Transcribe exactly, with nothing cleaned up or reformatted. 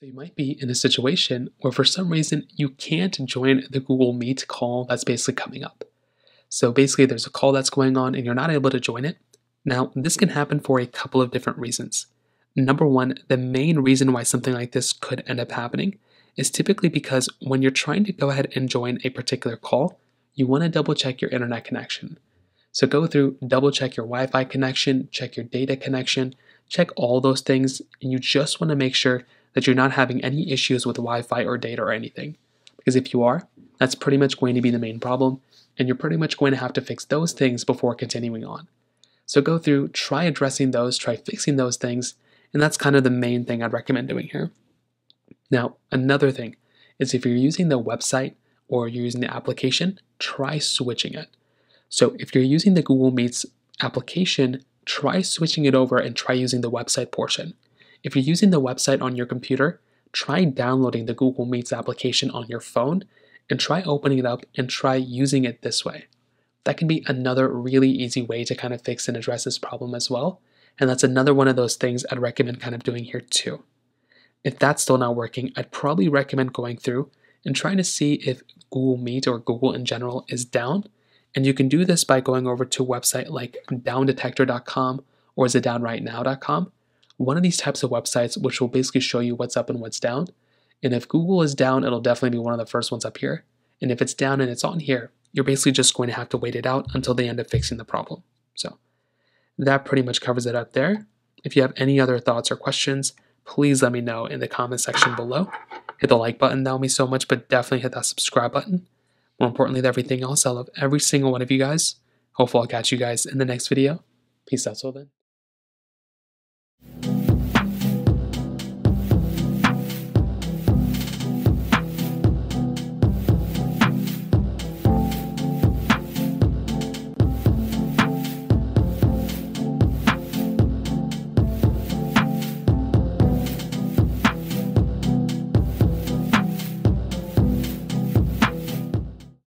So you might be in a situation where for some reason you can't join the Google Meet call that's basically coming up. So basically there's a call that's going on and you're not able to join it. Now, this can happen for a couple of different reasons. Number one, the main reason why something like this could end up happening is typically because when you're trying to go ahead and join a particular call, you want to double check your internet connection. So go through, double check your Wi-Fi connection, check your data connection, check all those things, and you just want to make sure that you're not having any issues with Wi-Fi or data or anything. Because if you are, that's pretty much going to be the main problem, and you're pretty much going to have to fix those things before continuing on. So go through, try addressing those, try fixing those things, and that's kind of the main thing I'd recommend doing here. Now, another thing is if you're using the website or you're using the application, try switching it. So if you're using the Google Meets application, try switching it over and try using the website portion. If you're using the website on your computer, try downloading the Google Meets application on your phone and try opening it up and try using it this way. That can be another really easy way to kind of fix and address this problem as well. And that's another one of those things I'd recommend kind of doing here too. If that's still not working, I'd probably recommend going through and trying to see if Google Meet or Google in general is down. And you can do this by going over to a website like down detector dot com or is it down right now dot com. One of these types of websites, which will basically show you what's up and what's down. And if Google is down, it'll definitely be one of the first ones up here. And if it's down and it's on here, you're basically just going to have to wait it out until they end up fixing the problem. So that pretty much covers it up there. If you have any other thoughts or questions, please let me know in the comment section below. Hit the like button, that would mean so much, but definitely hit that subscribe button. More importantly than everything else, I love every single one of you guys. Hopefully I'll catch you guys in the next video. Peace out till then.